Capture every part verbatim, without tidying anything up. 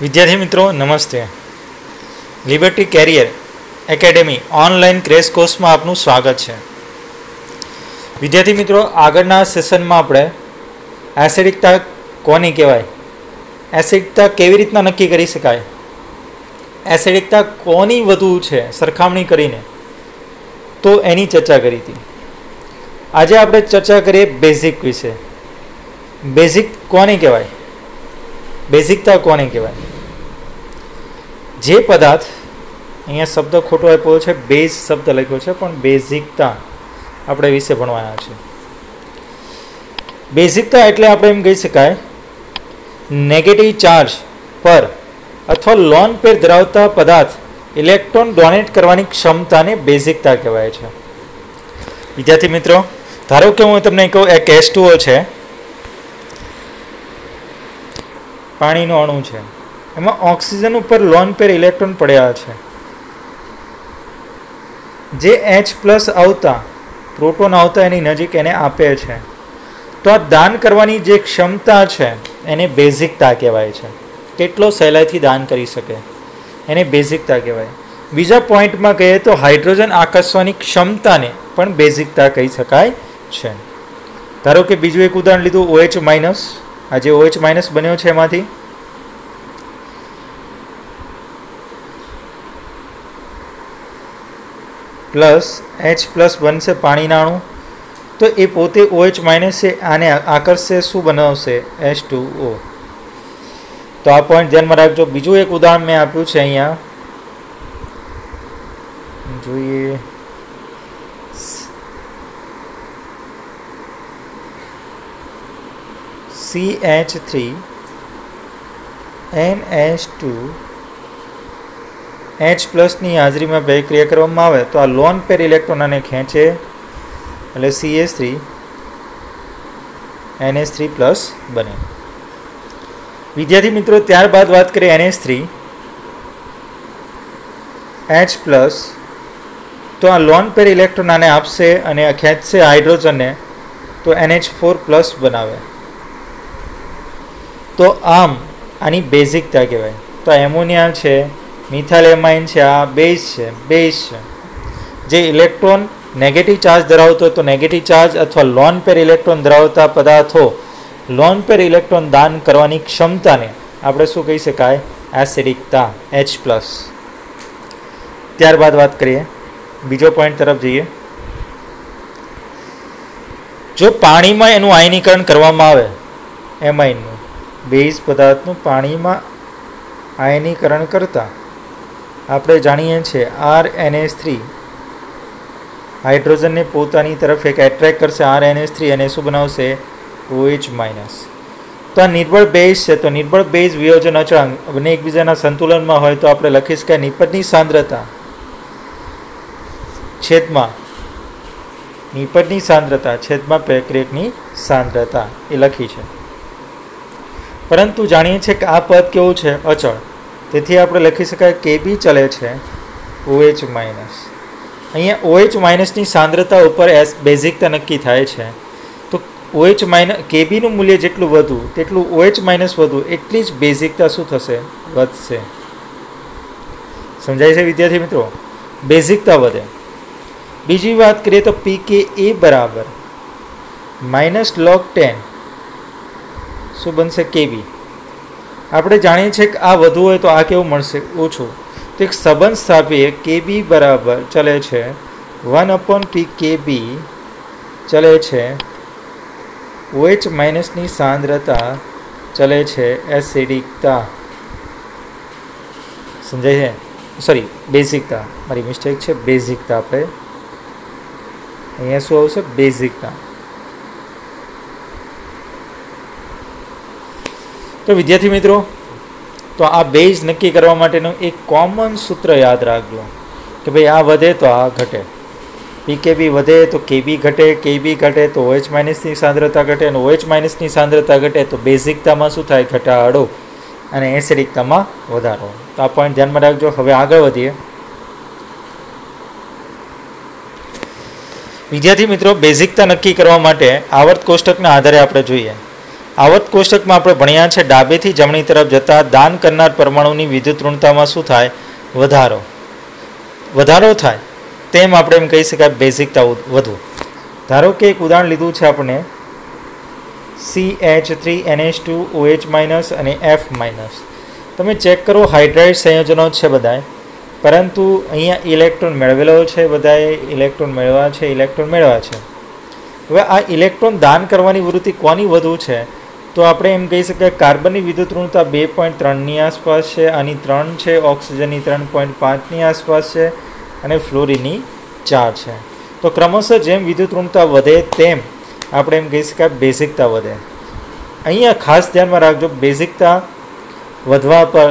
विद्यार्थी मित्रों नमस्ते। Liberty career academy online crash course में आपनु स्वागत है। विद्यार्थी मित्रों आगळना सेशन में आपणे एसिडिकता कोने कहेवाय, एसिडिकता केवी रीतना नक्की करी शकाय, एसिडिकता कोनी वधु छे सरखामणी करीने, तो एनी चर्चा करी थी। आज आपणे चर्चा करीए बेजिक विषे। बेजिक कोने कहेवाय, बेजिकता कोने कहेवाय? जे पदार्थ, अहींया शब्द खोटो आप्यो छे, बेज शब्द लख्यो छे पण बेजिकता आपणे विषे भणवाना छे। बेजिकता एटले आपणे एम कही शकाय नेगेटिव चार्ज पर अथवा लोन पर धरावता पदार्थ इलेक्ट्रॉन डोनेट करवानी क्षमता ने बेजिकता कहेवाय छे। विद्यार्थी मित्रों धारो के हूँ तमने कहूँ एक एच टू ओ है, पानी नो अणु है, एमां ऑक्सीजन उपर लोन पेर इलेक्ट्रॉन पड़ेला है, जे एच प्लस आवता प्रोटोन आवता एनी नजीक एने आपे छे, तो आ दान करवानी जे क्षमता है एने बेजिकता कहेवाय छे। केटलो सहेलाईथी दान करी सके एने बेजिकता कहेवाय। बीजा पॉइंट में कहिए तो हाइड्रोजन आकर्षवानी क्षमता ने पण बेजिकता कही शकाय छे। धारो के बीजू एक उदाहरण लीधुं OH माइनस, आज OH माइनस बन्यो छे एमांथी प्लस H प्लस बनशे पाणीना अणु, तो ए पोते OH माइनस से आने आकर्षे, शुं बनावशे एच टू ओ। तो आ पॉइंट ध्यान में राखजो। बीजू एक उदाहरण मैं आप्युं छे, अहींया જોઈએ C H three N H two H plus ની હાજરીમાં બે ક્રિયા કરવામાં આવે તો આ લોન પેર ઇલેક્ટ્રોનને ખેંચે, એટલે C H three N H three plus બને। વિદ્યાર્થી મિત્રો ત્યારબાદ વાત કરીએ N H three H plus, तो आ लोन पेर इलेक्ट्रॉन आने आपसे अने खेंचशे हाइड्रोजन ने, तो एन एच फोर प्लस बनावे। तो आम आनी बेजिकता कहेवाय। तो एमोनिया छे, मिथाइल एमाइन छे, आ बेज छे, बेज छे जे इलेक्ट्रॉन नेगेटिव चार्ज धरावतो, तो नेगेटिव चार्ज अथवा लोन पेर इलेक्ट्रॉन धरावता पदार्थों लोन पेर इलेक्ट्रॉन दान करवानी क्षमता ने आपणे शुं कही शकाय? एसिडिकता एच प्लस। त्यारबाद बात करिए बीजो पॉइंट तरफ जाइए। जो पानी में एनु आयनीकरण करवामां आवे, एमाइन बेज पदार्थनु पानी में आयनीकरण करता आपणे जाणीए छे R N H three hydrogen ने पोतानी तरफ एक एट्रेक्ट करशे, आर एन एच थ्री अने शुं बनावशे OH माइनस। तो आ निर्बळ बेज छे, तो निर्बळ बेज वियोजन अचळांक बने एकबीजाना संतुलनमां होय तो आपणे लखीश के निपटनी सांद्रता छेदमा निपटनी सांद्रता छेदमा पेक्रेकनी सांद्रता ए लखी है। परंतु जाणीए छे के आ पद केवुं छे? अचळ, तेथी आपणे लखी शकाय के बी चले छे OH माइनस। अहींया OH माइनस नी सांद्रता उपर एस बेजिकता नक्की थाय छे। तो OH माइनस के बी नुं मूल्य जेटलुं वधु तेटलुं OH माइनस वधु एटली ज बेजिकता शुं थशे? वधशे। समजाय छे विद्यार्थी मित्रों? बेजिकता वधे। बीजी बात करिए तो पी के ए बराबर माइनस लॉग टेन शू बन से के बी। आपणे जाणीए छे के आ वधु होय तो आ केवुं मळशे? ओछो। तो एक संबंध स्थापीए के बी बराबर चले छे one upon P K B चले छे OH माइनस नी सांद्रता चले छे एसिडिकता। समजाय छे? सॉरी बेजिकता, मारी मिस्टेक छे, बेजिकता आपणे अहींया शुं आवशे? बेजिकता। तो विद्यार्थी मित्रों तो आ बेज नक्की करवा माटेनो एक कॉमन सूत्र याद राखजो कि भाई आ वधे तो आ घटे, पी के बी वधे तो के बी घटे, के बी घटे तो OH- ની सांद्रता घटे અને OH- ની सांद्रता घटे तो बेजिकतामां शुं थाय? घटाडो અને એસિડિકતામાં વધારો। તો આ પોઈન્ટ ધ્યાનમાં રાખજો। હવે આગળ વધીએ વિદ્યાર્થી મિત્રો, બેઝિકતા નક્કી કરવા માટે આવર્ત કોષ્ટકના આધારે આપણે જોઈએ आवत कोष्टक में आपणे भण्या छे डाबे थी जमणी तरफ जता दान करनार परमाणुनी विद्युत ऋणतामां शुं थाय वधारो वधारो थाय तेम आपणे एम कही शकाय बेसिकता वधु। धारो के एक उदाहरण लीधुं छे आपणे C H three N H two O H minus अने एफ माइनस तमे चेक करो हाइड्राइड संयोजनों छे बधाय परंतु अहींया इलेक्ट्रॉन मेळवेलो छे बधाए इलेक्ट्रॉन मेळव्या छे इलेक्ट्रॉन मेळव्या छे। हवे आ इलेक्ट्रॉन दान करवानी वृत्ति कोनी वधु छे तो आपणे एम कही शकाय कार्बननी विद्युत ऋणता बे पॉइंट त्रणनी आसपास छे आनी त्रण छे ऑक्सिजननी त्रण पॉइंट पांचनी आसपास छे अने फ्लोरीनी चार छे। तो क्रमशः जेम विद्युत ऋणता वधे तेम आपणे एम कही शकाय बेसिकता वधे। अहींया खास ध्यान में राखजो बेसिकता वधवा पर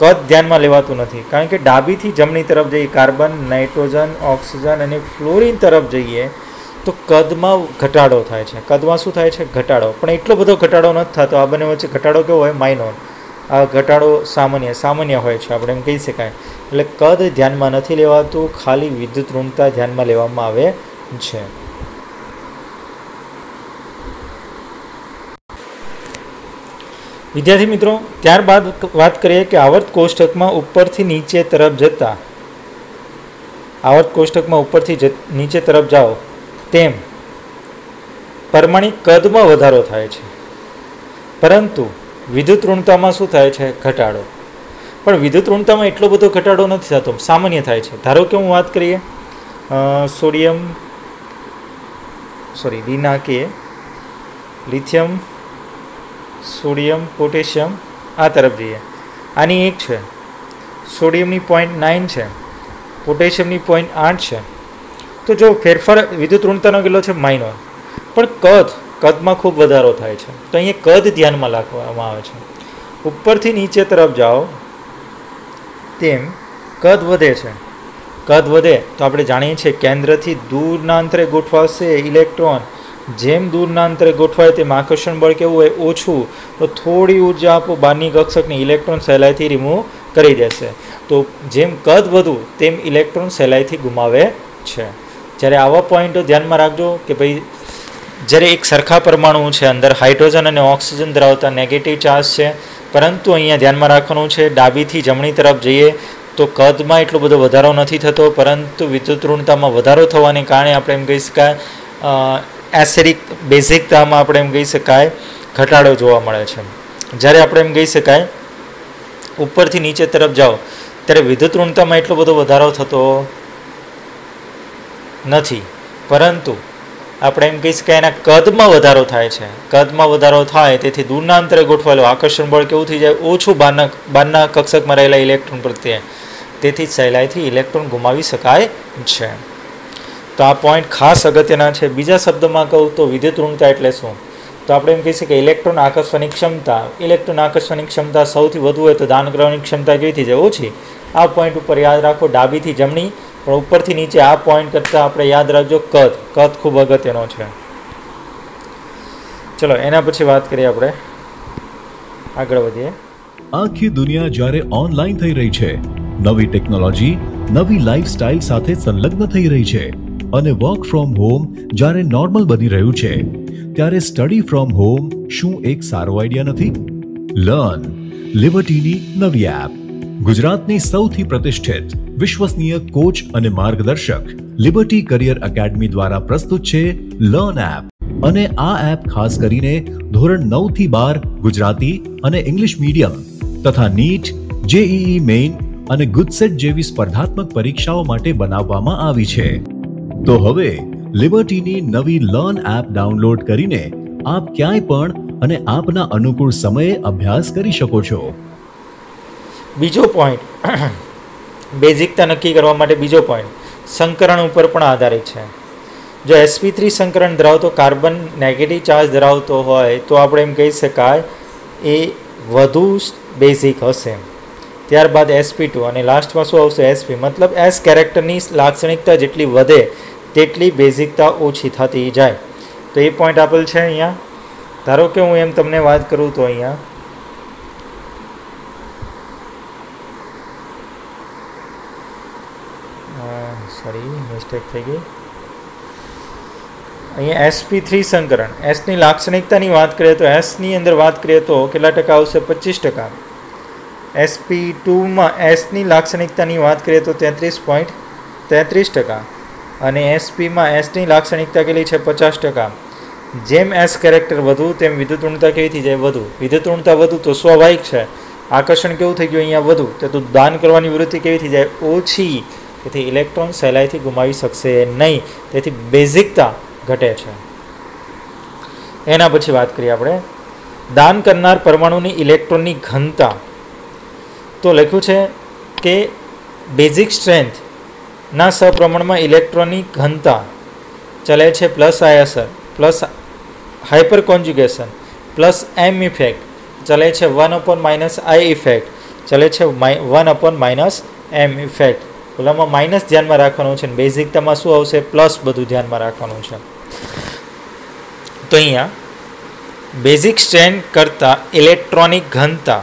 कद ध्यान में लेवातुं नथी कारण के डाबी थी जमणी तरफ जईए कार्बन नाइट्रोजन ऑक्सिजन अने फ्लोरीन तरफ जईए तो कद में घटाडो थाय छे। कद में शुं थाय छे घटाडो पण एटलो बधो घटाडो नथी थतो। आ बने वच्चे घटाडो केवो होय माइनोर। आ घटाडो सामान्य सामान्य होय छे आपणे एम कही शकाय एटले कद ध्यान में नथी लेवातुं खाली विद्युत ऋणता ध्यान में लेवामां आवे छे। विद्यार्थी मित्रों त्यारबाद बात करिए कि आवर्त कोष्टक में ऊपर थी नीचे तरफ जता आवर्त कोष्टक में ऊपर थी जत, नीचे तरफ जाओ तेम परमाणिक कद में वधारो थाय छे परंतु विद्युत ऋणता में शुं थाय छे घटाडो। पण विद्युत ऋणता में एटलो बधो घटाडो नथी थतो सामान्य थाय छे। धारो के हूँ बात करिए सोडियम सॉरी लीना के लिथियम सोडियम पोटेशियम आ तरफ जाइए आनी एक है सोडियम पॉइंट नाइन है पोटेशियम पॉइंट आठ है तो जो फेरफार विद्युत ऋणता के लिए माइनर पर कद कद में खूब वधारो थाय छे तो अहीं कद ध्यान में राखवामां आवे छे। उपर थी नीचे तरफ जाओ तेम कद वधे छे कद वधे तो आपणे जाणीए छे केंद्र थी दूरना अंतरे गोठवाशे इलेक्ट्रॉन जेम दूरना अंतरे गोठवाय तेम आकर्षण बल केवुं होय ओछुं तो थोड़ी ऊर्जा आपो बारनी कक्षकने इलेक्ट्रॉन सहेलाईथी रिमूव करी देशे। तो जेम कद वधु तेम इलेक्ट्रॉन सहेलाईथी गुमावे छे। त्यारे आवा पॉइंटो ध्यान में राखजो कि भाई जरे एक सरखा परमाणु छे अंदर हाइड्रोजन अने ऑक्सिजन धरावता नेगेटिव चार्ज छे परंतु अहींया ध्यान में राखवानुं छे डाबी थी जमणी तरफ जईए तो कद में एटलो बधो वधारो नथी थतो परंतु विद्युत ऋणतामां वधारो थवाने कारणे आपणे एम कही शकाय एसिडिक बेसिकता में आपणे एम कही शकाय घटाडो जोवा मळे छे। ज्यारे आपणे एम कही शकाय उपरथी नीचे तरफ जाओ त्यारे विद्युत ऋणता में एटलो बधो वधारो थतो नथी परंतु आपणे एम कही शकाय एना कद में वधारो थाय छे। कद में वधारो थाय तेथी दूरना अंतरे गोठवायेलुं आकर्षण बळ केवुं थई जाय ओछुं बाરના બારના કક્ષકમાં રહેલા ઇલેક્ટ્રોન પ્રત્યે તેથી સહેલાઈથી ઇલેક્ટ્રોન ગુમાવી શકાય છે। तो आ पॉइंट खास अगत्यना है। बीजा शब्द में कहूँ तो विद्युत ऋणता एटले शुं तो आपणे एम कही शकीए इलेक्ट्रॉन आकर्षण क्षमता इलेक्ट्रॉन आकर्षण क्षमता सौथी वधु होय तो दान करवानी क्षमता केवी थई जाय ओछी। आ पॉइंट पर याद राखो डाबी थी जमणी पण उपर थी नीचे आ पॉइंट करता आपणे याद राखजो कद कद खूब अगत्यनो छे। चलो एना पछी बात करीए आपणे आगळ वधीए। आखी दुनिया ज्यारे ऑनलाइन थई रही छे नवी टेक्नोलॉजी नवी लाइफस्टाइल साथे संलग्न थई रही छे અને વર્ક ફ્રોમ હોમ જ્યારે નોર્મલ બની રહ્યું છે ત્યારે સ્ટડી ફ્રોમ હોમ શું એક સારો આઈડિયા નથી? લર્ન લિબર્ટીની નવી એપ ગુજરાતની સૌથી પ્રતિષ્ઠિત વિશ્વસનીય કોચ અને માર્ગદર્શક લિબર્ટી કરિયર એકેડમી દ્વારા પ્રસ્તુત છે લર્ન એપ અને આ એપ ખાસ કરીને ધોરણ નવ થી બાર ગુજરાતી અને ઇંગ્લિશ મીડિયમ તથા નીટ જેઈઈ મેઇન અને ગુજસેટ જેવી સ્પર્ધાત્મક પરીક્ષાઓ માટે બનાવવામાં આવી છે। तो हवे लिबर्टी नी नवी लर्न एप डाउनलोड करीने आप क्यांय पण अने आपना अनुकूल समये अभ्यास करी शको छो। बीजो पॉइंट बेजिकता नक्की करवा माटे बीजो पॉइंट संकरण उपर पण आधारित है। जो एस पी थ्री संकरण धरावतो कार्बन नेगेटिव चार्ज धरावतो होय तो आपणे एम कही शकाय ए वधु बेजिक हशे। त्यारबाद एस पी टू अने लास्ट में शुं आवशे एस पी मतलब एस केरेक्टरनी लाक्षणिकता जेटली वधे तेटली बेजिकता ओछी थती जाए। तो ये पॉइंट आपेल है। अँ धारो कि हूँ एम तमने बात करूँ तो अँ सॉरी मिस्टेक थी गई अहीं एस पी थ्री संकरण एस की लाक्षणिकता की बात करिए तो एस की अंदर बात करिए तो के टका आवशे पच्चीस टका। एस पी टू में एस की लाक्षणिकता की बात करिए तो तेतरीस पॉइंट तेतरीस टका और एस पी में एस की लाक्षणिकता के लिए पचास टका। जेम एस कैरेक्टर वधु तेम विद्युतणुता केवी थी जाए वधु। विद्युतणुता वधु तो स्वाभाविक है। आकर्षण केवुं थई गयुं अहींया वधु तो तो दान करवानी वृत्ति केवी थी जाए ओछी। तेथी इलेक्ट्रॉन सहेलाईथी गुमावी शकशे नहीं। तेथी बेझिकता घटे छे। एना पछी वात करीए आपणे दान करनार परमाणुनी इलेक्ट्रॉननी घनता तो लख्युं छे के बेजिक स्ट्रेंथ ना सप्रमाणमां इलेक्ट्रॉननी घनता चले छे प्लस आई असर plus hyper conjugation plus M effect चले छे one upon minus I effect चले छे one upon minus M effect. ओला में माइनस ध्यान में राखवानुं छे बेजिकता में शुं आवशे प्लस बधुं ध्यान में राखवानुं छे। तो अहींया बेजिक स्ट्रेंथ करता इलेक्ट्रॉनिक घनता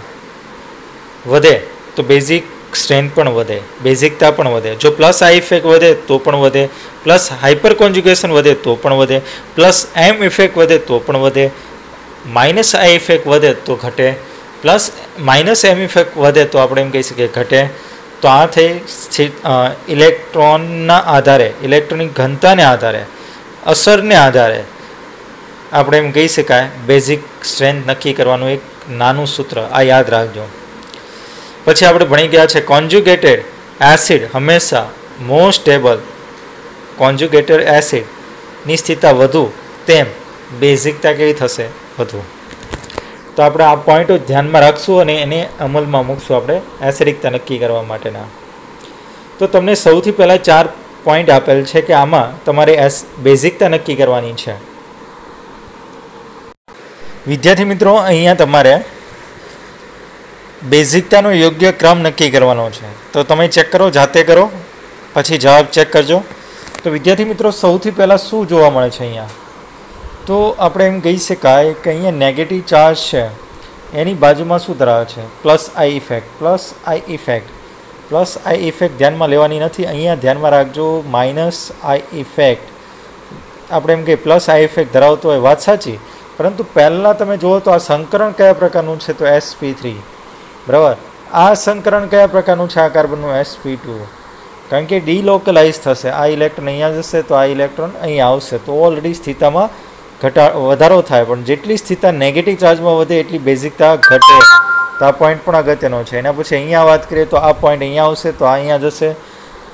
वधे तो बेजिक स्ट्रेंथ पण वधे बेजिकता पण वधे। जो प्लस आई इफेक्ट वधे तो पण वधे प्लस हाइपर कॉन्जुगेशन वधे तो पण वधे प्लस एम इफेक्ट वधे तो पण वधे माइनस आई इफेक्ट वधे तो घटे प्लस माइनस एम इफेक्ट वधे तो आपणे एम कही सकीए घटे। तो आ थई इलेक्ट्रॉनना आधारे इलेक्ट्रॉनिक घनताने आधारे असरने आधारे आपणे एम कही शकाय बेजिक स्ट्रेंथ नक्की करवानुं एक नानुं सूत्र आ याद राखजो। पछी आपणे भणी गया छे कॉन्जुगेटेड एसिड हमेशा मोर स्टेबल कॉन्जुगेटेड एसिड नी स्थिरता वधु तेम बेजिकता केवी थशे वधु। तो आपणे आ पॉइंटो ध्यान में राखशुं अने एने अमलमां मूकशुं आपणे एसिडिकता नक्की करवा माटेना। तो तमने सौथी पहेला चार पॉइंट आपेल छे के आमां तमारे एस बेजिकता नक्की करवानी छे। विद्यार्थी मित्रों अहींया तमारे बेजिकता योग्य क्रम नक्की करवानो छे। तो तमे चेक करो जाते करो पछी जवाब चेक करजो। तो विद्यार्थी मित्रों सौथी पहला शुं जोवा मळे छे अहींया तो आपणे एम कही शकाय के अहींया नेगेटिव चार्ज छे एनी बाजुमां शुं धरावे छे plus I effect plus I effect plus I effect ध्यान में लेवानी नथी। अहींया ध्यान में राखजो माइनस आई इफेक्ट। आपणे एम कही प्लस आई इफेक्ट धरावतो होय वात साची परंतु पहला तमे जोवो तो आ संकरण कया प्रकारनुं छे तो एस पी थ्री बराबर। आ संकरण क्या प्रकार है आ कार्बन एस पी टू कारण के डीलोकलाइज थे। आ इलेक्ट्रॉन अँ जैसे तो आ इलेक्ट्रॉन अँ आवशे तो ऑलरेडी स्थिरता में घटा वधारो थाय पण जेटली स्थिरता नेगेटिव चार्ज में वधे एटली बेजिकता घटे। तो आ पॉइंट पण अगत्यनो छे। एना पछी अहींया वात करीए तो आ पॉइंट अँ आवशे तो अँ जैसे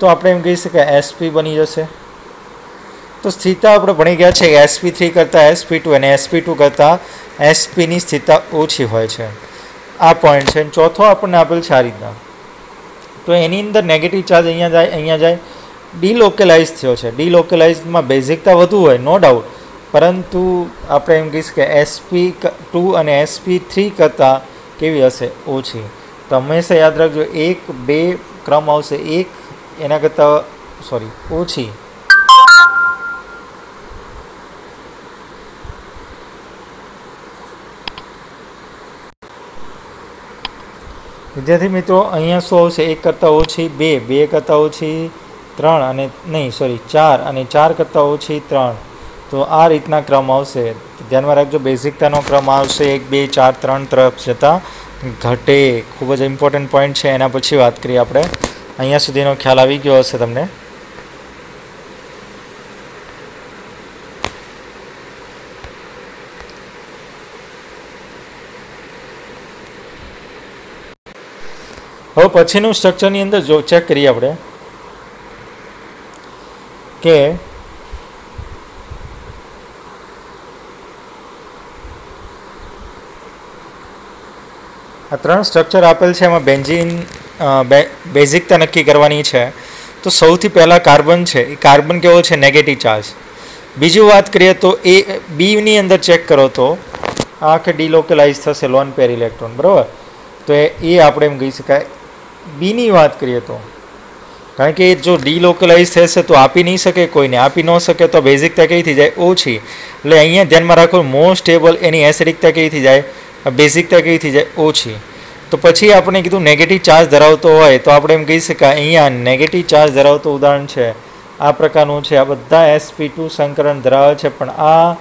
तो आपणे एम कही शकाय एसपी बनी जशे। तो स्थिरता आपणे भणी गया छे एसपी थ्री करता एसपी टू अने एसपी टू करता एसपी नी स्थिरता ओछी होय छे। आ पॉइंट है। चौथो अपन आप आ रीतना तो एनी अंदर नेगेटिव चार्ज अँ जाए अँ जाए डीलोकलाइज थयो छे। डीलोकलाइज में बेजिकता वधु होय नो डाउट परंतु आप कही कि एसपी टू और एसपी थ्री करता केवी हशे ओछी। तो हमेशा याद रखो एक बे क्रम आवशे एक एना करता सॉरी ओछी विद्यार्थी मित्रों अँ शू आवशे एक करता ओछी बे बे करता ओछी त्रण अने नहीं सॉरी चार अने चार करता ओछी त्रण। तो आ रीतना क्रम आवशे। ध्यान में राखजो बेजिकतानो क्रम आवशे एक बे चार त्रण तरफ जता घटे। खूब ज इम्पोर्टंट पॉइंट है। एना पछी वात करीए आपणे अहींया सुधीनो ख्याल आवी गयो हशे तमने। હવે પછીનું સ્ટ્રક્ચરની અંદર જો ચેક કરીએ આપણે કે આ ત્રણ સ્ટ્રક્ચર આપેલ છે એમાં બેન્ઝીન બેઝિકતા નક્કી કરવાની છે। તો સૌથી પહેલા કાર્બન છે એ કાર્બન કેવો છે નેગેટિવ ચાર્જ। બીજું વાત કરીએ તો એ બીની અંદર ચેક કરો તો આખે ડિલોકલાઇઝ થશે લોન પેર ઇલેક્ટ્રોન બરાબર। તો એ આપણે એમ કહી શકાય बी नी बात करिए तो कारण के जो डीलोकलाइज थे तो आपी नहीं सके कोई ने आपी न सके तो बेजिकता कई थी जाए ओछी। एटले अहींया ध्यान में राखो मोर स्टेबल एनी एसिडिकता कई थी जाए बेजिकता कई थी जाए ओछी। तो पछी आपणे कीधुं नेगेटिव चार्ज धरावतो होय तो आपणे एम कही शकाय अहींया नेगेटिव चार्ज धरावतो उदाहरण छे आ प्रकारनुं छे। आ बधा एस पी टू संकरण धरावे छे पण आ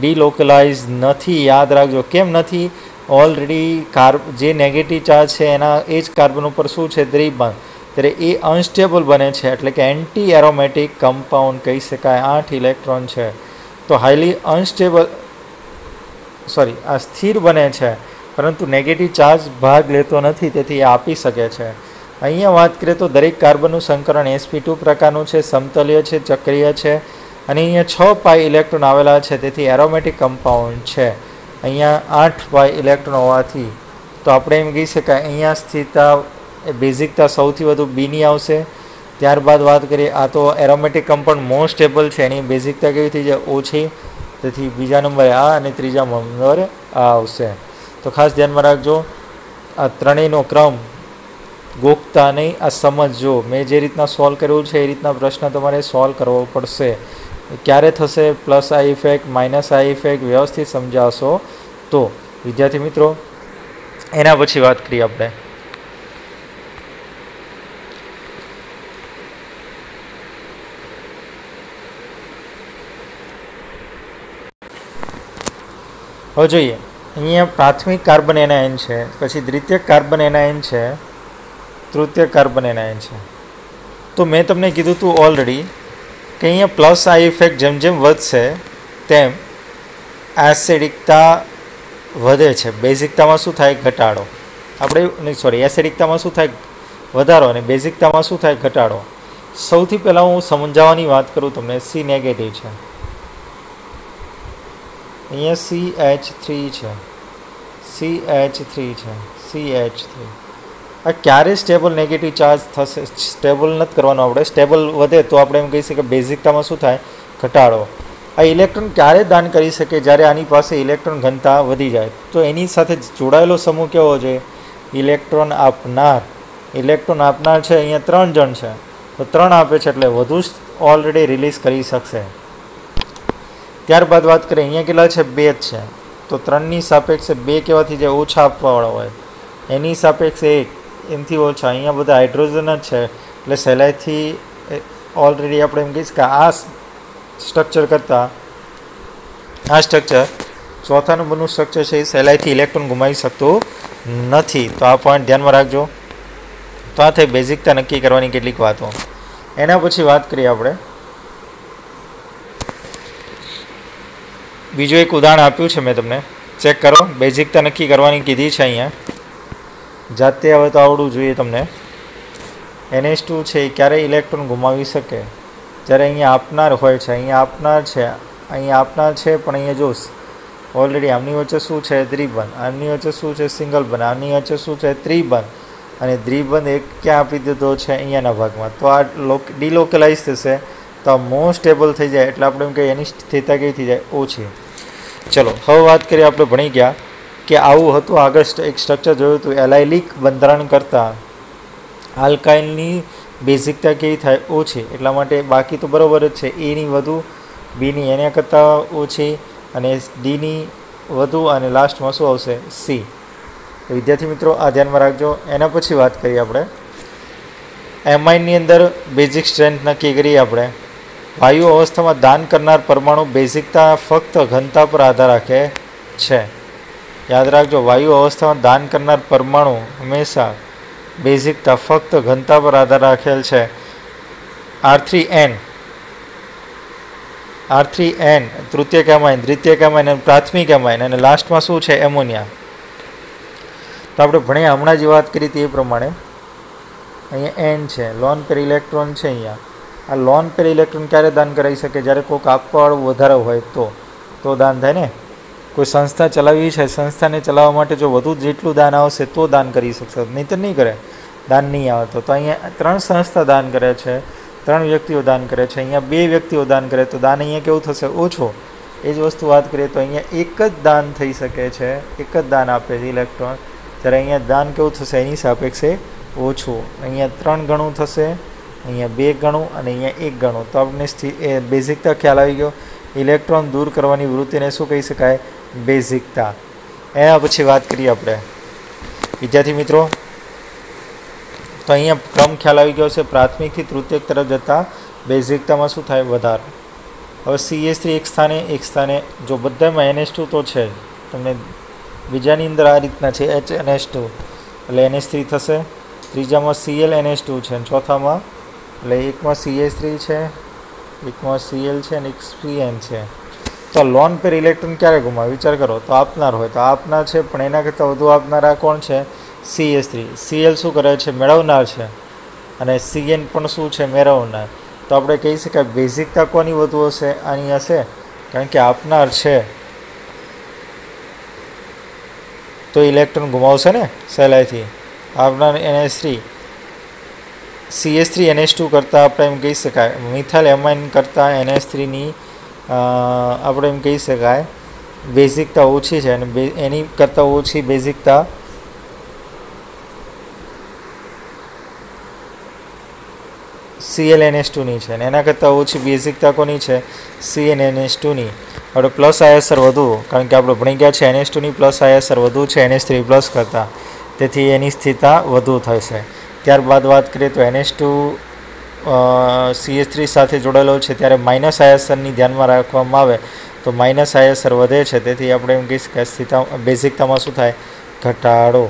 डिलोकलाइज नथी, याद राखजो। केम नथी? ऑलरेडी कार्बन जे नेगेटिव चार्ज है एना एज कार्बन पर शू है द्विबंध, तेरे ए अनस्टेबल बने एटले कि एंटी एरोमेटिक कम्पाउंड कही शकाय। आठ इलेक्ट्रॉन है तो हाईली अनस्टेबल सॉरी आ स्थिर बने परंतु नेगेटिव चार्ज भाग लेतो नथी, तेथी आपी सके छे। अहींया बात करें तो दरेक कार्बननुं संकरण एस पी टू प्रकारनुं छे, समतलीय छे, चक्रीय छे अने अहींया छ पाई इलेक्ट्रॉन आवेला छे, तेथी एरोमेटिक कम्पाउंड छे। अहींया आठ पाई इलेक्ट्रॉन होवाथी तो आपणे एम कही शकाय अहींया स्थिरता बेजिकता सौथी वधु बी नी आवशे। त्यारबाद बात करिए आ तो एरोमेटिक कम्पाउंड मोस्ट स्टेबल छे, एनी बेजिकता केवी थई जे ओछी, तेथी बीजा नंबरे आ अने त्रीजा नंबरे आ आवशे। तो खास ध्यान में रखो आ त्रणेयनो क्रम गोखता नहीं, आ समझो। मैं जे रीतना सॉल्व कर्यु छे ए रीतना प्रश्न तमारे सॉल्व करवो पड़शे। क्यारे थशे plus I effect minus I effect व्यवस्थित समझाशो तो। विद्यार्थी मित्रों एना पछी बात करीए आपणे हो जोईए। अहीं प्राथमिक कार्बन एनायन है, पीछे द्वितीय कार्बन एनायन है, तृतीय कार्बन एनायन है। तो मैं तमने कीधु तू ऑलरेडी कि अँ प्लस आई इफेक्ट जेम जेम वधशे तेम एसिडिकता वधे छे। बेजिकता में शू थाय घटाड़ो, आपणे सॉरी एसिडिकता में शू थाय वधारो अने बेजिकता में शू थाय घटाड़ो। सौथी पहला हूँ समझावानी बात करूँ तमने। सी नेगेटिव है, अँ सी एच थ्री है, सी एच थ्री है, सी एच थ्री आ क्यारे स्टेबल नेगेटिव चार्ज थशे। स्टेबल नथी करवानुं आपणे, स्टेबल वधे तो आपणे एम कही शकीए कि बेजिकतामां शुं थाय घटाडो। आ इलेक्ट्रॉन क्यारे दान करी शके ज्यारे आनी पासे इलेक्ट्रॉन घनता वधी जाए। तो एनी साथे जोडायेलो समूह केवो छे? इलेक्ट्रॉन आपनार। इलेक्ट्रॉन आपनार छे अहींया त्रण जण छे तो त्रण आपे छे एटले वधु ऑलरेडी रिलीज करी शकशे। त्यारबाद बात करें अहींया केटला छे? बे छे तो त्रणनी सापेक्षे बे कहेवाथी जे ओछा आपवाळो होय एनी सापेक्षे एक, एमथी ओछा। अहींया बधा हाइड्रोजन ज छे એટલે સહેલાઈથી ઓલરેડી આપણે એમ કહીશ કે આ સ્ટ્રક્ચર કરતાં આ સ્ટ્રક્ચર ચોથા નંબરનું સ્ટ્રક્ચર છે એ સહેલાઈથી ઇલેક્ટ્રોન ગુમાવી શકતું નથી। તો આ પોઈન્ટ ધ્યાનમાં રાખજો। તો આ થઈ બેઝિકતા નક્કી કરવાની કેટલીક વાતો। એના પછી વાત કરીએ આપણે बीजो एक उदाहरण आप्यु छे मैं तमने, चेक करो। बेजिकता नक्की करवानी कीधी छे अहींया जाते हवे तो आवडवुं जोईए तमने। एन एच टू छे क्यारे इलेक्ट्रॉन गुमावी शके ज्यारे अहींया आपनार होय छे, अहींया आपनार छे, अहींया आपनार छे पण अहींया जो ऑलरेडी आमनी वच्चे शुं छे? द्विबंध। आमनी वच्चे शुं छे? सिंगल बंध। आमनी वच्चे शुं छे? त्रिबंध। अने द्विबंध एक क्यां आपी दीधो छे? अहींयाना भागमां। तो आ डिलोकलाइज थशे तो मोस्ट स्टेबल थी जाए एटले आपणे एम कहीए एनी स्थिरता केवी थी जाए? ओछी। चलो हवे बात करिए। आपणे भणी गया कि आवुं हतुं, आगळ एक स्ट्रक्चर जोयुं हतुं एलाइलिक बंधारण करता आल्काइलनी बेजिकता केवी थाय? ओछी। एटला माटे बाकी तो बरोबर ज छे। ए नी वधु, बी नी एना करता ओछी अने डी नी वधु अने लास्टमां शुं आवशे? सी। विद्यार्थी मित्रों आ ध्यानमां राखजो। एना पछी वात करीए आपणे एमाइन नी अंदर बेजिक स्ट्रेंथ नक्की करीए आपणे। वायु अवस्था में दान करनार परमाणु बेजिकता फक्त घनता पर आधार राखे छे। याद रखो, वायु अवस्था में दान करनार परमाणु हमेशा बेजिकता फक्त घनता पर आधार राखेल छे। R three N R three N तृतीय कैमाइन, द्वितीय कैमाइन, प्राथमिक कैमाइन अने लास्ट में शुं छे? एमोनिया। तो आपणे भणे हमणां जी वात करी ते प्रमाणे अहींया एन छे, लोन पेर इलेक्ट्रॉन छे। अहींया आ लोन पेर इलेक्ट्रॉन क्यारे दान कराई सके? ज्यारे कोईक आपवावाळो वधारे होय तो तो दान थाय ने। कोई संस्था चलावी छे, संस्थाने चलाववा माटे जो वधु जेटलुं दान आवशे तो दान करी शकशे, नहींतर नहीं करे, दान नहीं आवे तो। तो अहींया त्रण संस्था दान करे छे, त्रण व्यक्तिओ दान करे छे, अहींया बे व्यक्तिओ दान करे तो दान अहींया केवुं थशे? ओछो। ए ज वस्तु वात करीए तो अहींया एक ज दान थई शके छे, एक ज दान आपे छे इलेक्ट्रॉन, त्यारे अहींया दान केवुं थशे? एनी सापेक्षे ओछो। अहींया त्रण गणुं थशे, अहींया बे गणुं अने अहींया एक गणुं। तो आपणे बेजिकता ख्याल आवी गयो। इलेक्ट्रॉन दूर करवानी वृत्तिने शुं कही शकाय? बेजिकता। एना पछी वात करीए आपणे विद्यार्थी मित्रों तो अहींया क्रम ख्याल आवी गयो छे। प्राथमिकथी तृतीयक तरफ जता बेजिकता में शू थाय वधारो। हवे सी एस थ्री एक स्थाने एक स्थाने जो बधा में एन एस टू तो है तमने बीजानी अंदर आ रीतना है एच एन एस टू एटले एन एस थ्री थशे, तीजा में C L N S two है, चौथा में एटले एक में सी एस थ्री है, एक में सी एल है, एक सी एन है। तो लोन पर इलेक्ट्रॉन क्यारे गुमावे विचार करो, तो आपनार होय तो आपनार छे पण एना करता वधु आपनार आ कोण छे C S three. C L शू करे छे मेळवनार छे अने सी एन पण शू छे मेळवनार। तो आपणे कही शकाय बेजिकता कोनी वधु हशे आनी हशे, कारण के आपनार छे तो इलेक्ट्रॉन गुमावशे ने सहेलाईथी। आपनार N S three C S three N S two करता आपणे एम कही शकाय मिथाइल एमाइन करता एन एस थ्री नी આપણે એમ કહી શકાય બેઝિકતા ઓછી છે અને એની કરતાં ઓછી બેઝિકતા સી એલ એન એસ ટુની છે અને એના કરતાં ઓછી બેઝિકતા કોની છે સી એન એન એસ ટુની। આપણે પ્લસ આયસર વધુ, કારણ કે આપણે ભણી ગયા છે એન એસ ટુની પ્લસ આયસર વધુ છે એન એસ થ્રી પ્લસ કરતાં, તેથી એની સ્થિરતા વધુ થશે। ત્યારબાદ વાત કરીએ તો N S two C S three સાથે જોડાયેલો છે ત્યારે માઇનસ આયસરની ધ્યાનમાં રાખવામાં આવે તો માઇનસ આયસર વધે છે, તેથી આપણે એમ કહી શકાય સ્થિરતા બેઝિકતામાં શું થાય ઘટાડો।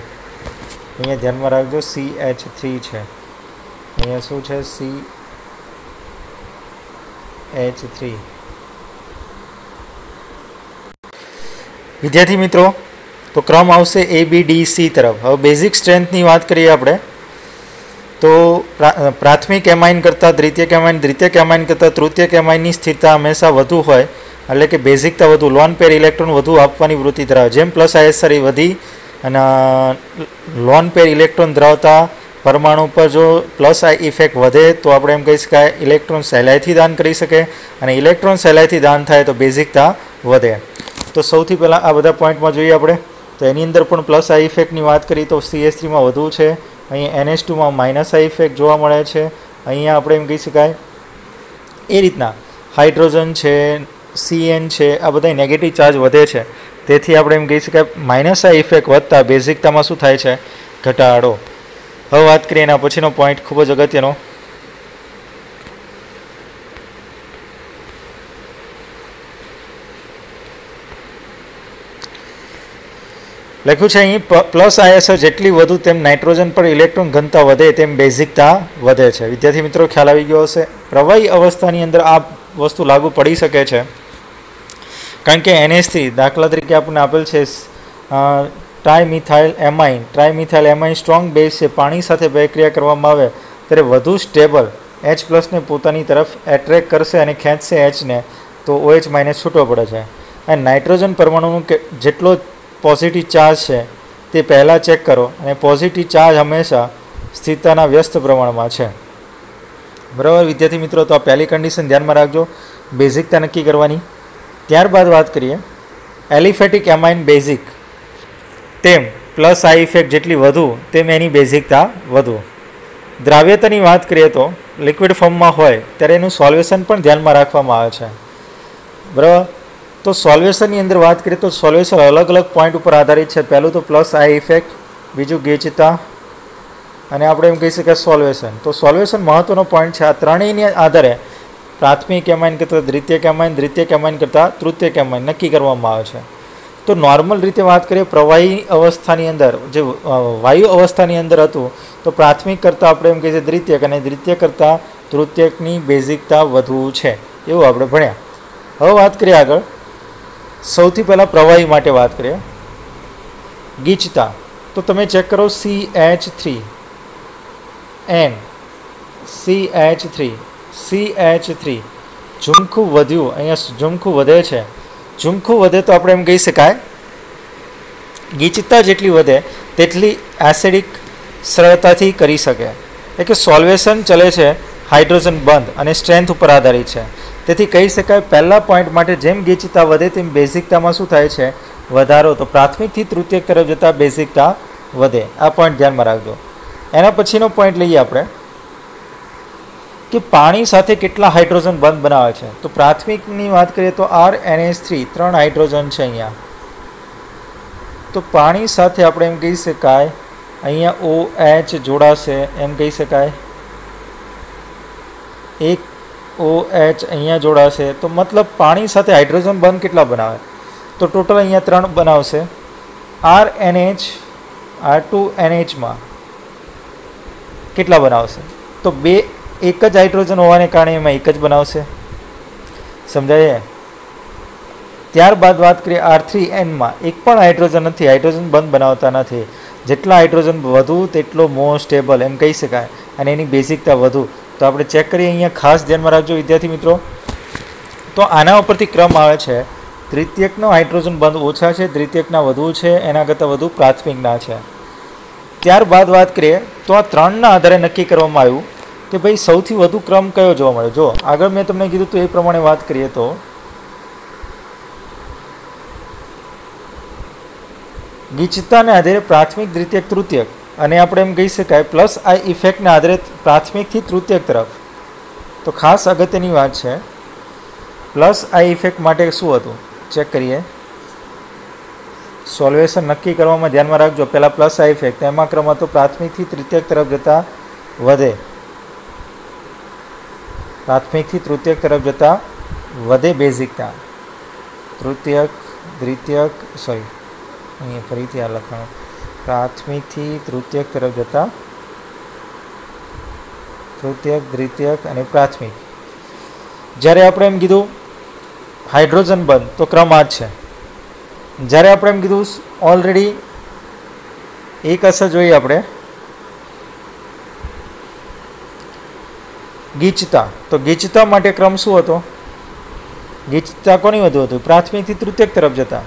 અહીંયા ધ્યાનમાં રાખજો સી એચ થ્રી છે, અહીંયા શું છે સી એચ થ્રી। વિદ્યાર્થી મિત્રો તો ક્રમ આવશે એ બી ડી સી તરફ। હવે બેઝિક સ્ટ્રેન્થની વાત કરીએ આપણે तो प्राथमिक एमाइन करता द्वितीय एमाइन, द्वितीय एमाइन करता तृतीय एमाइन स्थिरता हमेशा वधु होय એટલે કે બેઝિકતા વધુ, લોન પેર ઇલેક્ટ્રોન વધુ આપવાની વૃત્તિ ધરાવે। જેમ પ્લસ આયસર એ વધી અને લોન પેર ઇલેક્ટ્રોન ધરાવતા પરમાણુ પર જો પ્લસ આ ઇફેક્ટ વધે તો આપણે એમ કહી શકાય ઇલેક્ટ્રોન સહેલાઈથી દાન કરી શકે, અને ઇલેક્ટ્રોન સહેલાઈથી દાન થાય તો બેઝિકતા વધે। તો સૌથી પહેલાં આ બધા પોઈન્ટમાં જોઈએ આપણે, તો એની અંદર પણ પ્લસ આ ઇફેક્ટની વાત કરીએ તો સી એસ થ્રીમાં વધુ છે, અહીંયા એન એસ ટુ માં માઇનસ આ ઇફેક્ટ જોવા મળે છે। અહીંયા આપણે એમ કહી શકાય એ રીતના હાઇડ્રોજન છે, સી એન છે, આ બધા નેગેટિવ ચાર્જ વધે છે, તેથી આપણે એમ કહી શકાય માઇનસ આ ઇફેક્ટ વધતા બેઝિકતામાં શું થાય છે ઘટાડો। હવે વાત કરીએ એના પછીનો પોઈન્ટ ખૂબ જ અગત્યનો, લખ્યું છે અહીં પ્લસ આયસર જેટલી વધુ તેમ નાઇટ્રોજન પર ઇલેક્ટ્રોન ઘનતા વધે તેમ બેઝિકતા વધે છે। વિદ્યાર્થી મિત્રો ખ્યાલ આવી ગયો હશે, પ્રવાહી અવસ્થાની અંદર આ વસ્તુ લાગુ પડી શકે છે, કારણ કે એન એસ થ્રી દાખલા તરીકે આપણને આપેલ છે trimethyl amine, trimethyl amine strong base છે, પાણી સાથે પ્રક્રિયા કરવામાં આવે ત્યારે વધુ સ્ટેબલ એચ પ્લસને પોતાની તરફ એટ્રેક્ટ કરશે અને ખેંચશે એચને, તો ઓએચ માઇનસ છૂટો પડે છે। અને નાઇટ્રોજન પરમાણુનું જેટલો पॉजिटिव चार्ज है तो पहला चेक करो, और पॉजिटिव चार्ज हमेशा स्थिरता व्यस्त प्रमाण में है। बराबर विद्यार्थी मित्रों, तो आ पहली कंडीशन ध्यान में रखो बेजिकता नक्की करवानी। त्यारबाद बात करिए एलिफेटिक एमाइन बेजिक तेम प्लस आई इफेक्ट जेटली वधु तेम एनी बेजिकता वधु। द्राव्यतानी बात करिए तो लिक्विड फॉर्म में होय त्यारे एनु सॉल्वेशन पण ध्यान में राखवामां आवे छे। बराबर, तो सॉल्वेशननी अंदर बात करिए तो सॉल्वेशन अलग अलग पॉइंट पर आधारित है। पहलू तो प्लस आई इफेक्ट, बीजू गीचता, अने आपणे एम कही शकाय सॉल्वेशन। तो सॉल्वेशन महत्वनो पॉइंट है। आ त्रणेयने आधारे प्राथमिक एमाइन करता द्वितीय एमाइन, द्वितीय एमाइन करता तृतीय एमाइन नक्की करवामां आवे छे। तो नॉर्मल रीते बात करिए प्रवाही अवस्थानी अंदर जो वायु अवस्थानी अंदर हतुं तो प्राथमिक करता आपणे एम कहीए द्वितीयक, अने द्वितीय करता तृतीयकनी बेजिकता वधु छे, एवुं आपणे भण्या। हवे वात करीए आगळ, સૌથી પહેલાં પ્રવાહી માટે વાત કરીએ ગીચતા, તો તમે ચેક કરો C H three N C H three C H three, ઝુમખું વધ્યું, અહીંયા ઝુમખું વધે છે, ઝુમખું વધે તો આપણે એમ કહી શકાય ગીચતા જેટલી વધે તેટલી એસિડિક સરળતાથી કરી શકે, એટલે કે સોલ્વેશન ચલે છે હાઇડ્રોજન બંધ અને સ્ટ્રેન્થ ઉપર આધારિત છે, તેથી કહી શકાય પહેલા પોઈન્ટ માટે જેમ ગીચતા વધે તેમ બેઝિકતામાં શું થાય છે વધારો, તો પ્રાથમિકથી તૃતીય તરફ જતાં બેઝિકતા વધે, આ પોઈન્ટ ધ્યાનમાં રાખજો। એના પછીનો પોઈન્ટ લઈએ આપણે કે પાણી સાથે કેટલા હાઇડ્રોજન બંધ બનાવે છે, તો પ્રાથમિકની વાત કરીએ તો આર એન એસ થ્રી ત્રણ હાઇડ્રોજન છે અહીંયા, તો પાણી સાથે આપણે એમ કહી શકાય અહીંયા ઓ એચ જોડાશે, એમ કહી શકાય એક ओ एच अँ जोड़े तो मतलब पानी साथ हाइड्रोजन बॉन्ड कितना बनावे तो टोटल अँ त्रण बनावशे R N H R two N H में कितना बनावशे तो बे एक ज हाइड्रोजन होवाने कारणे एमां एक ज बनावशे समझाए। त्यारबाद बात करिए आर थ्री एन में एक पण हाइड्रोजन नहीं हाइड्रोजन बॉन्ड बनावता नहीं जेटला हाइड्रोजन वधु तेटलो मोर स्टेबल एम कही शकाय अने एनी बेसिकता वधु तो आप चेक करिए अहीं खास ध्यान में रखो विद्यार्थी मित्रों। तो आना उपरथी क्रम आवे छे तृतीयकनो हाइड्रोजन बॉन्ड ओछा है तृतीयकना वधु है एना करता वधु प्राथमिकना है। त्यारबाद बात करिए तो आ त्रणना आधारे नक्की करवामां आव्युं कि भाई सौथी वधु क्रम कयो जोवा मळे। जो आगळ मैं तमने कीधुं तो ए प्रमाणे बात करिए तो गीचता ने आधारे प्राथमिक द्वितीयक तृतीयक अने आपणे एम कही शकाय प्लस आ इफेक्टने आधारे प्राथमिक थी तृतीयक तरफ तो खास अगत्यनी वात छे प्लस आ इफेक्ट माटे शुं हतुं चेक करिए। सोल्वेशन नक्की करवामां ध्यानमां राखजो पहला प्लस आ इफेक्ट एमां क्रम हतो प्राथमिक थी तृतीयक तरफ जता वधे प्राथमिक थी तृतीयक तरफ जता वधे बेसिकता तृतीयक द्वितीयक सॉरी अहीं फरीथी आ लखाणुं प्राथमिक थी तृतीयक तरफ जता तृतीयक द्वितीयक अने प्राथमिक। ज्यारे आपणे एम कीधुं हाइड्रोजन बॉन्ड तो क्रम आ ज छे ज्यारे आपणे एम कीधुं ऑलरेडी एक असर जोईए आपणे गीचता तो गीचता माटे क्रम शुं हतो गीचता कोनी वधु हतुं प्राथमिक थी तृतीयक तरफ जता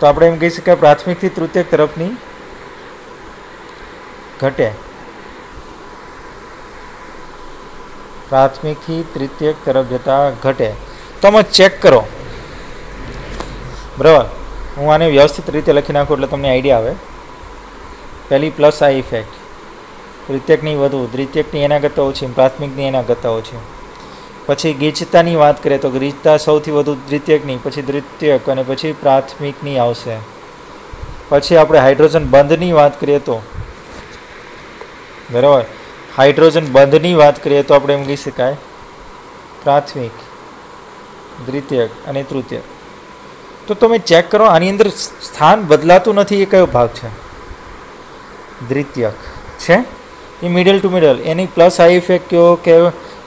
तो आपणे एम कही शकाय प्राथमिक थी तृतीयक तरफनी घटे प्राथमिक थी तृतीयक तरफ जता घटे। तो आमां चेक करो बराबर हूँ आने व्यवस्थित रीते लखी नाखू एटले तमने आइडिया आवे। पहली प्लस आ इफेक्ट तृतीयकनी वधु द्वितीयकनी एना करता ओछी प्राथमिकनी एना करता ओछी। पछी गीचतानी वात करें तो गीचता सौथी वधु द्वितीयकनी पछी द्वितीयक अने पछी प्राथमिकनी आवशे। पछी आपणे हाइड्रोजन बॉन्डनी वात करिए तो बराबर हाइड्रोजन बॉन्डनी वात करिए तो आपणे एम कही शकाय प्राथमिक द्वितीयक अने तृतीयक। तो तमे चेक करो आनी अंदर स्थान बदलातुं नथी ए कयो भाग छे द्वितीयक छे ए middle to middle any plus आ इफेक्ट क्यो के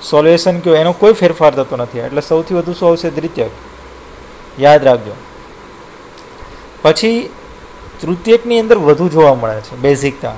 सोल्यूशन क्यों एनो कोई फेरफार थतो नथी एटले सौथी वधु सौ आवशे द्वितीयक याद राखजो। पछी तृतीयकनी अंदर वधु जोवा मळे छे बेसिकता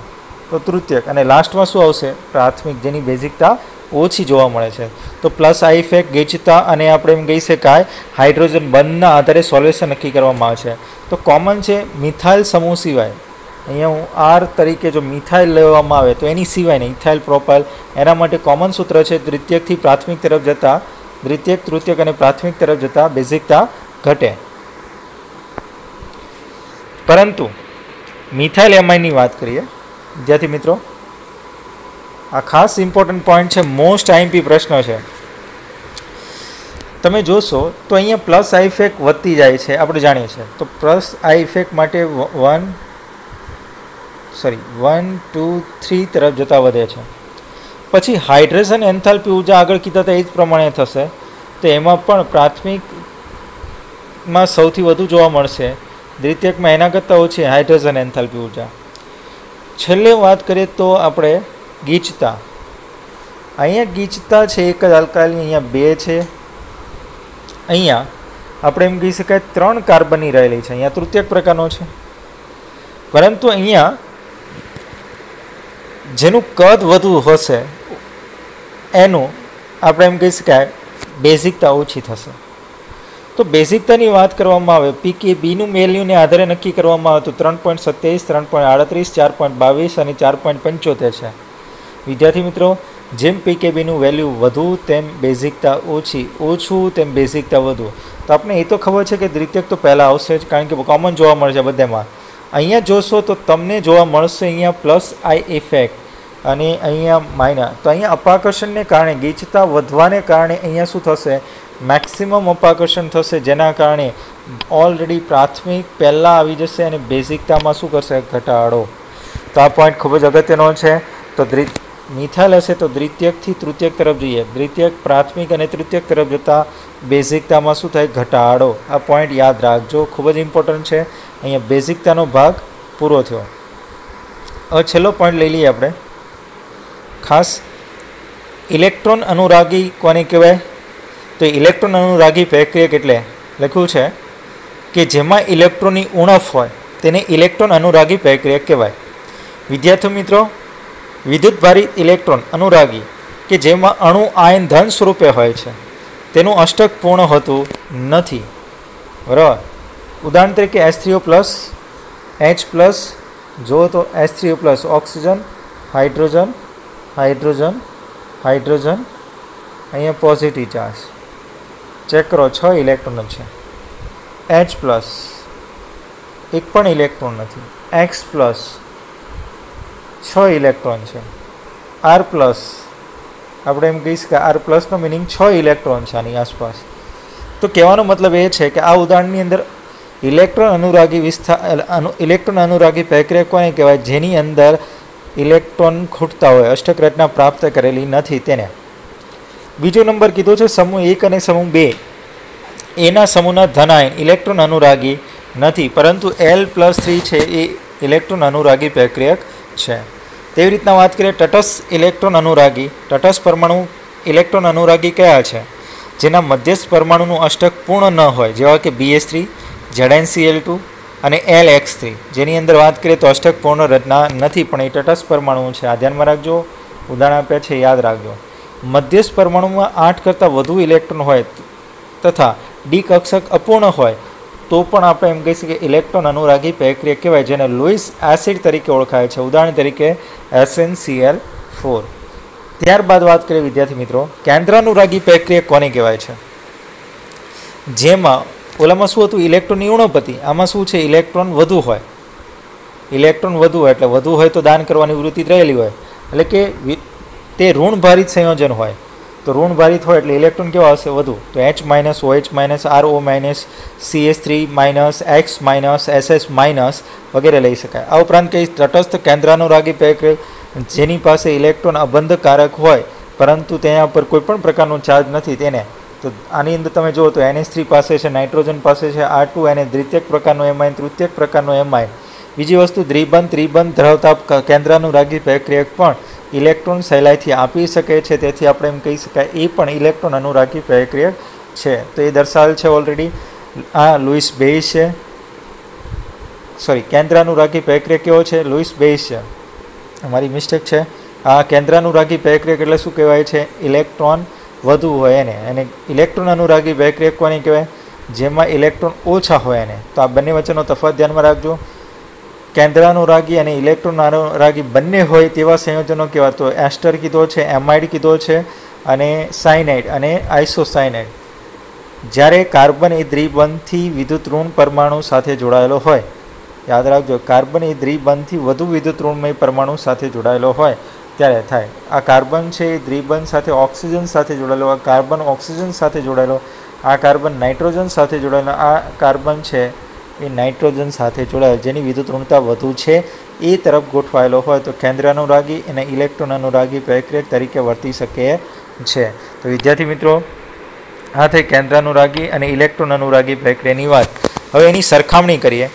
तो तृतीयक अने लास्टमां शुं आवशे प्राथमिक जेनी बेसिकता ओછી જોવા મળે છે। तो प्लस आ इफेक्ट ગેચતા અને આપણે એમ કહી શકાય હાઇડ્રોજન બંધના આધારે સોલ્યુશન નક્કી કરવામાં આવે છે। तो કોમન છે મિથાઇલ સમૂહ સિવાય અહીંયા હું આર તરીકે જો મિથાઇલ લેવામાં આવે તો એની સિવાયને ઇથાઇલ પ્રોપાઇલ એના માટે કોમન સૂત્ર છે દ્વિતીયકથી પ્રાથમિક તરફ જતા દ્વિતીયક તૃતીયક અને પ્રાથમિક તરફ જતા બેઝિકતા ઘટે। પરંતુ મિથાઇલ એમાઇનની વાત કરીએ વિદ્યાર્થી મિત્રો आ खास इम्पोर्टंट पॉइंट है मोस्ट आईएमपी प्रश्न है तमे जोशो तो अहीं प्लस आई इफेक्ट वधती जाए छे आपणे जाणीए छे। तो प्लस आई इफेक्ट माटे one sorry one two three तरफ जता वधे छे। पछी हाइड्रेशन एंथाल्पी ऊर्जा आगळ कीधा था ए ज प्रमाणे थशे तो एमां पण प्राथमिक मां सौथी वधु जोवा मळशे द्वितीयक में एना करता ओछी हाइड्रेशन एंथाल्पी ऊर्जा। छेल्ले वात करीए तो आपणे गीचता अँ गीचता है एक ज अल्काइल अँ बे है अँ आप कही सकें त्रण कार्बननी रहेली है अँ तृतीयक प्रकारनो है परंतु अँ जेनु कद वधु हशे एनु आप कही सकें बेसिकता ओछी थशे। तो बेसिकतानी वात करवामां आवे पी के बी नुं वेल्यू ने आधारे नक्की करवामां आवे तो त्रण पॉइंट सत्यावीस त्रण पॉइंट आड़तरीस चार पॉइंट बावीस अने चार पॉइंट पंचोतेर है। विद्यार्थी मित्रों जेम पीकेबी नु वेल्यू वधु तेम बेसिकता ओछी ओछू तेम बेसिकता वधु। तो आपने ये तो खबर है कि द्वितीयक तो पहला आवशे ज कारण के कॉमन जोवा मळशे बधामां। अहींया जोशो तो तमने जोवा मळशे अहींया प्लस आई इफेक्ट अने अहींया माइनस तो अहींया अपाकर्षणने कारणे गीचता वधवाने कारणे अहींया शुं थशे मैक्सिमम अपाकर्षण थशे जेना कारणे ऑलरेडी प्राथमिक पहला आवी जशे अने बेसिकतामां शुं करशे घटाडो। तो आ पॉइंट खूब ज अगत्यनो छे। तो द्वितीय मिथाल हशे तो द्वितीयक थी तृतीयक तरफ जईए। द्वितीयक प्राथमिक और तृतीयक तरफ जता बेसिकता में शू थाय घटाड़ो। आ पॉइंट याद राखजो, खूब ज इम्पोर्टंट है। अहीं बेसिकता भाग पूरो थयो। हवे छेल्लो पॉइंट लई लईए आपणे। खास इलेक्ट्रॉन अनुरागी कोने कहेवाय? तो इलेक्ट्रॉन अनुरागी प्रक्रियक एटले लख्युं छे कि जेमां इलेक्ट्रॉननी उणप होय तेने इलेक्ट्रॉन अनुरागी प्रक्रियक कहेवाय। विद्यार्थी मित्रों, विद्युत भारित इलेक्ट्रॉन अनुरागी कि जेमां अणु आयन धन स्वरूपे होय छे तेनुं अष्टक पूर्ण होतुं नथी, बराबर। उदाहरण तरीके H three O plus, H plus जो तो H three O plus oxygen, hydrogen, hydrogen, hydrogen, अहीं पॉजिटिव चार्ज चेक करो छ इलेक्ट्रॉन छे। एच प्लस एक पण इलेक्ट्रॉन नथी। एक्स प्लस छ इलेक्ट्रॉन है। आर प्लस आप कहीश कि आर प्लस नो मीनिंग छ इलेक्ट्रॉन है आनी आसपास। तो कहवा मतलब ये है कि आ उदाहरण की अंदर इलेक्ट्रॉन अनुरागी विस्तार अनु, इलेक्ट्रॉन अनुरागी प्रक्रिया कोने कहवाय? जेनी अंदर इलेक्ट्रॉन खूटता हो, अष्टक रचना प्राप्त करेली नहीं तेने। बीजो नंबर कीधो छे समूह एक और समूह बे एना समूहना धनायन इलेक्ट्रॉन अनुरागी नहीं, परंतु एल प्लस थ्री है ये इलेक्ट्रॉन अनुरागी प्रक्रियक है। तेवी रीतना बात करिए तटस्थ इलेक्ट्रॉन अनुरागी। तटस्थ परमाणु इलेक्ट्रॉन अनुरागी क्या है? जेना मध्यस्थ परमाणुनु अष्टक पूर्ण न होय, जेवा के B S three, Z N C L two અને एल एक्स थ्री, જેની અંદર વાત કરીએ તો અષ્ટક પૂર્ણ રચના નથી પણ એ તટસ્થ પરમાણુ છે। આ ધ્યાનમાં રાખજો, ઉદાહરણ આપ્યા છે યાદ રાખજો। મધ્યસ્થ પરમાણુમાં આઠ કરતાં વધુ ઇલેક્ટ્રોન હોય તથા ડી કક્ષક અપૂર્ણ હોય તો પણ આપણે એમ કહી શકીએ ઇલેક્ટ્રોન અનુરાગી પ્રક્રિયા કહેવાય, જેને લુઇસ એસિડ તરીકે ઓળખાય છે। ઉદાહરણ તરીકે S N C L four. ત્યારબાદ વાત કરીએ વિદ્યાર્થી મિત્રો, કેન્દ્રાનુરાગી પ્રક્રિયા કોને કહેવાય છે? જેમાં ओलामां शुं हतुं इलेक्ट्रॉन ऊणपति, आमां शुं छे इलेक्ट्रॉन वधु होय। इलेक्ट्रॉन वधु होय एटले वधु होय तो दान करवानी वृत्ति रहेली होय, एटले के ते ऋण भारित संयोजन होय। तो ऋण भारित होय एटले इलेक्ट्रॉन केवा हशे वधु, तो H minus O H minus R O minus C S three minus X minus S S minus वगैरह लई शकाय। आ उपरांत कई तटस्थ केन्द्रानुरागी प्रक्रिया जेनी पासे इलेक्ट्रॉन अबंधकारक होय परंतु तेना पर कोईपण प्रकारनो चार्ज नथी तेने, तो आनी अंदर तमे जो तो एन एच थ्री पासे है, नाइट्रोजन पास है आर टू एने द्वितीयक प्रकारनो एमाइन, तृतीयक प्रकारनो एमाइन। बीजी वस्तु द्विबंध त्रिबंध धरावता केन्द्रानुरागी प्रक्रियक पण इलेक्ट्रॉन सहेलाईथी आपी सके छे, तेथी आपणे एम कही शकाय ए पण इलेक्ट्रॉन अनुरागी प्रक्रियक छे। तो ये दर्शावेल छे ऑलरेडी। आ लुइस बेइस है, सॉरी केन्द्रानुरागी प्रक्रियक केवो छे? लुइस बेइस है, हमारी मिस्टेक है। आ केन्द्रानुरागी प्रक्रियक एटले शुं कहेवाय छे? इलेक्ट्रॉन वधु होय ने अने इलेक्ट्रॉन अनुरागी प्रक्रिया कोने कहेवाय? जेमां इलेक्ट्रॉन ओछा होय ने। तो आ बंने वच्चेनो तफावत ध्यानमां राखजो। केन्द्रानुरागी अने इलेक्ट्रॉन अनुरागी बंने होय तेवा संयोजनो कहेवाय? तो एस्टर कीधो छे, एमाइड कीधो छे अने साइनाइड अने आइसोसाइनाइड। ज्यारे कार्बन ए द्विबंधथी विद्युत ऋण परमाणु साथे जोड़ायेलो होय, याद राखजो कार्बन ए द्विबंधथी वधु विद्युत ऋणमय परमाणु साथे जोड़ायेलो होय त्यारे थाय। आ कार्बन है द्विबंध साथ ऑक्सीजन साथ जोड़ेलो, आ कार्बन ऑक्सीजन साथ जोड़ेलो, आ कार्बन नाइट्रोजन साथ जोड़ेलो, आ कार्बन है ये नाइट्रोजन साथ जोड़ेलो, जेनी विद्युत ऋणता वधु छे ए तरफ गोठवायेलो होय तो केन्द्रानुरागी अने इलेक्ट्रॉन अनुरागी प्रक्रियक तरीके वर्ती शके छे। तो विद्यार्थी मित्रों, आ थई केन्द्रानुरागी अने इलेक्ट्रॉन अनुरागी प्रक्रियानी वात। हवे एनी सरखामणी करीए।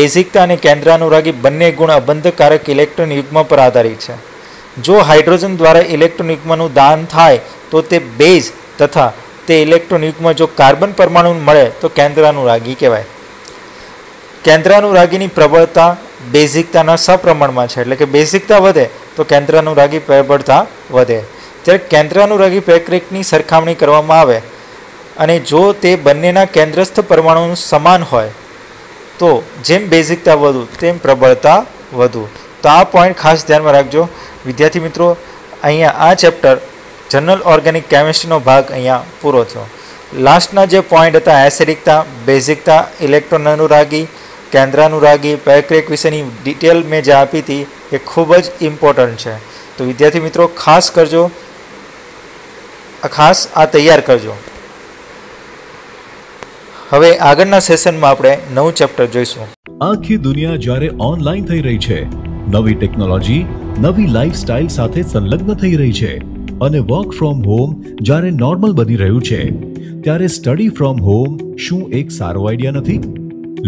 बेसिकता अने केन्द्रानुरागी बंने गुण अबंधकारक इलेक्ट्रॉन युग्म पर आधारित छे। जो हाइड्रोजन द्वारा इलेक्ट्रॉन युग्मनु दान थाय तो ते बेज तथा ते इलेक्ट्रॉन युग्म जो कार्बन परमाणु मळे तो केन्द्रानुरागी कहेवाय। केन्द्रानुरागीनी प्रबलता बेसिकताना सप्रमाणमां छे, एटले के बेसिकता वधे तो केन्द्रानुरागी प्रबलता वधे। त्यारे केन्द्रानुरागी प्रक्रियकनी सरखामणी करवामां आवे अने जो ते बंनेना केन्द्रस्थ परमाणु समान होय तो जेम बेसिकता वधु तेम प्रबलता वधु। तो आ पॉइंट खास ध्यानमां राखजो विद्यार्थी मित्रों। अहींया आ चैप्टर जनरल ऑर्गेनिक केमिस्ट्री नो भाग अहींया पूरो थयो। लास्टना जे पॉइंट हता एसिडिकता, बेसिकता, इलेक्ट्रॉन अनुरागी, केन्द्रानुरागी प्रक्रिया विषयनी डिटेल में जे आपी थी ये खूब ज इम्पोर्टंट है। तो विद्यार्थी मित्रों खास करजो, खास आ तैयार करजो। हवे आगळना सेशन में आपणे नवुं चैप्टर जोईशुं। आखी दुनिया जारे ऑनलाइन थई रही है नवी टेक्नोलॉजी नवी लाइफस्टाइल साथे संलग्न थई रही है अने वर्क फ्रॉम होम जारे नॉर्मल बनी रह्यु छे त्यारे स्टडी फ्रॉम होम शुं एक सारो आइडिया नथी।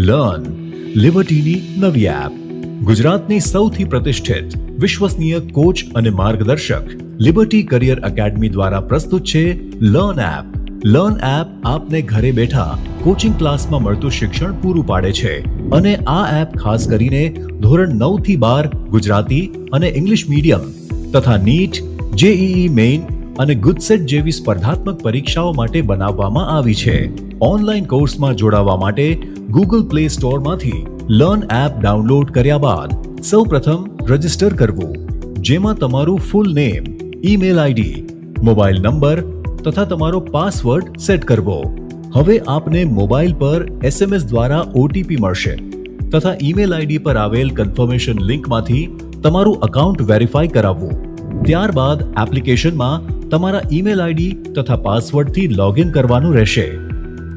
लर्न लिबर्टीनी नवी एप गुजरातनी सौथी प्रतिष्ठित विश्वसनीय कोच अने मार्गदर्शक लिबर्टी करियर एकेडमी द्वारा प्रस्तुत छे लर्न एप। लर्न एप आपने घरे बैठा कोचिंग क्लास में मळतुं शिक्षण पूरुं पाडे छे अने आ एप खास करीने धोरण नौ थी बार गुजराती अने इंग्लिश मीडियम तथा नीट जेईई मेन अने गुजसेट जेवी स्पर्धात्मक परीक्षाओं माटे बनाववामां आवी छे। ऑनलाइन कोर्स में जोड़वा माटे गूगल प्ले स्टोर मांथी लर्न एप डाउनलॉड कर्या बाद सौ प्रथम रजिस्टर करवू, जेमां तमारुं full name, email ID, mobile number तथा तमारो पासवर्ड सेट करवो। हवे आपने मोबाइल पर एसएमएस द्वारा ओटीपी मळशे तथा ईमेल आईडी पर आवेल कन्फर्मेशन लिंक मांथी तमारुं अकाउंट वेरीफाई कराववुं, त्यारबाद एप्लिकेशन में तमारा ईमेल आईडी तथा पासवर्ड थी लॉगिन करवानुं रहेशे।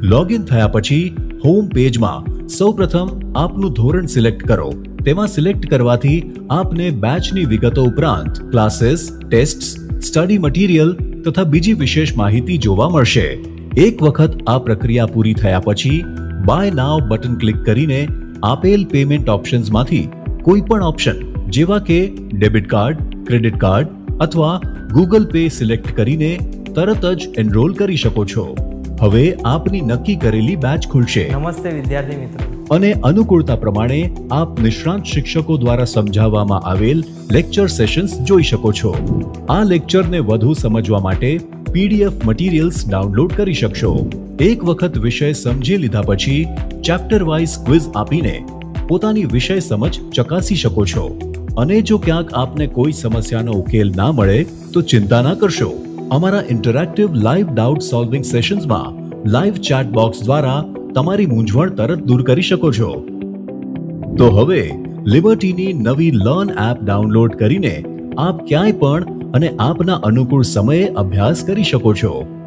लॉगिन थया पछी होम पेज में सौ प्रथम आपनुं धोरण सिलेक्ट करो। तेमां सिलेक्ट करवाथी आपने बेचनी विगतो उपरांत क्लासेस, टेस्ट्स, स्टडी मटीरियल तथा बीजी विशेष माहिती जोवा मळशे। एक वखत आ प्रक्रिया पूरी थया पछी बाय नाउ बटन क्लिक करीने आपेल पेमेंट ऑप्शन्स मांथी कोई पण ऑप्शन जेवा के डेबिट कार्ड, क्रेडिट कार्ड अथवा गूगल पे सिलेक्ट करीने तरत ज एनरोल करी शको छो। हवे आपनी नक्की करेली बैच खुलशे। नमस्ते विद्यार्थी मित्रों, अने अनुकूलता प्रमाणे आप निष्णात शिक्षकों द्वारा समझावामां आवेल लेक्चर सेशन्स जोई शको छो। आ लेक्चर ने वधु समजवा माटे पीडीएफ मटीरियल्स डाउनलॉड करी शकशो। एक वखत विषय समझी लीधा पछी चैप्टर वाइज क्विज आपीने पोतानी विषय समझ चकासी शको छो। अने जो क्यांक आपने कोई समस्यानो उकेल ना मळे तो चिंता ना करशो। अमारा interactive live doubt solving sessions में लाइव चैट बॉक्स द्वारा तमारी मूंझवण तरत दूर करी शको छो। तो हवे लिबर्टी नी नवी लर्न एप डाउनलॉड करीने आप क्यांय पण अने आपना अनुकूल समये अभ्यास करी शको छो।